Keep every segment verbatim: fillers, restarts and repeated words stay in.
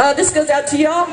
Uh, this goes out to y'all.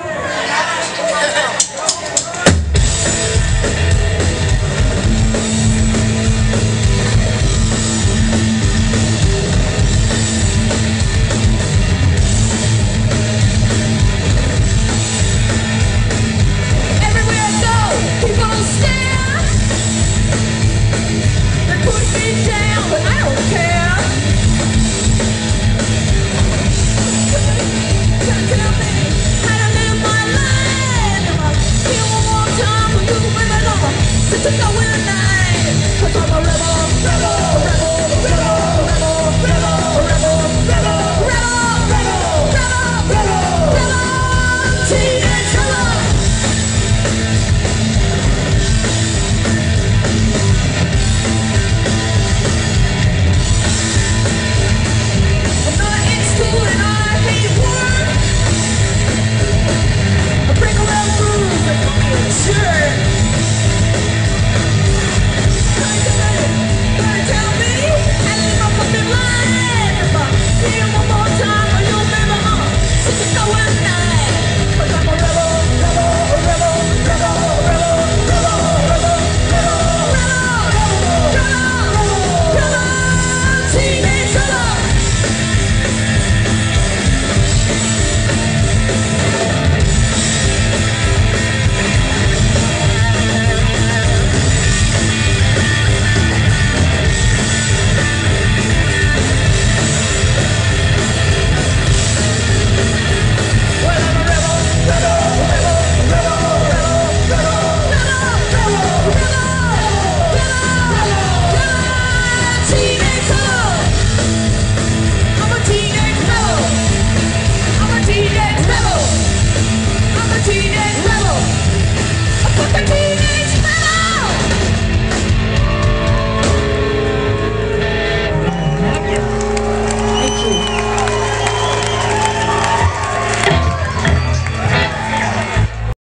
T V